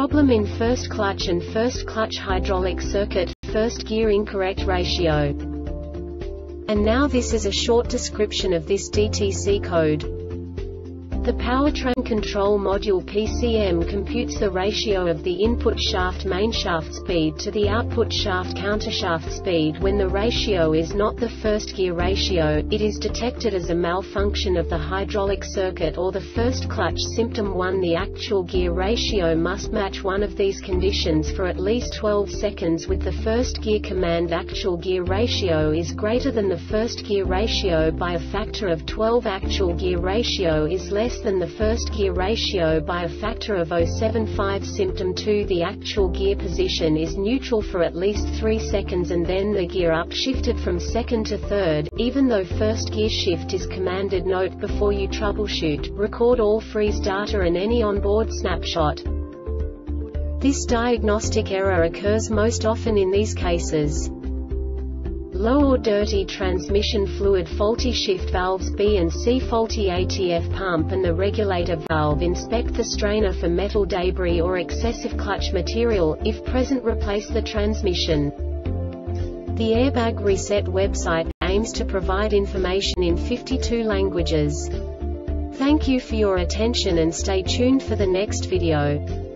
problem in first clutch and first clutch hydraulic circuit, first gear incorrect ratio. And now this is a short description of this DTC code. The powertrain control module PCM computes the ratio of the input shaft mainshaft speed to the output shaft countershaft speed. When the ratio is not the first gear ratio, it is detected as a malfunction of the hydraulic circuit or the first clutch symptom. 1. The actual gear ratio must match one of these conditions for at least 12 seconds with the first gear command. Actual gear ratio is greater than the first gear ratio by a factor of 12. Actual gear ratio is less than the first gear ratio by a factor of 0.75. Symptom 2. The actual gear position is neutral for at least 3 seconds and then the gear up shifted from second to third, even though first gear shift is commanded. Note: before you troubleshoot, record all freeze data and any onboard snapshot. This diagnostic error occurs most often in these cases: low or dirty transmission fluid, faulty shift valves B and C, faulty ATF pump and the regulator valve. Inspect the strainer for metal debris or excessive clutch material. If present, replace the transmission. The Airbag Reset website aims to provide information in 52 languages. Thank you for your attention and stay tuned for the next video.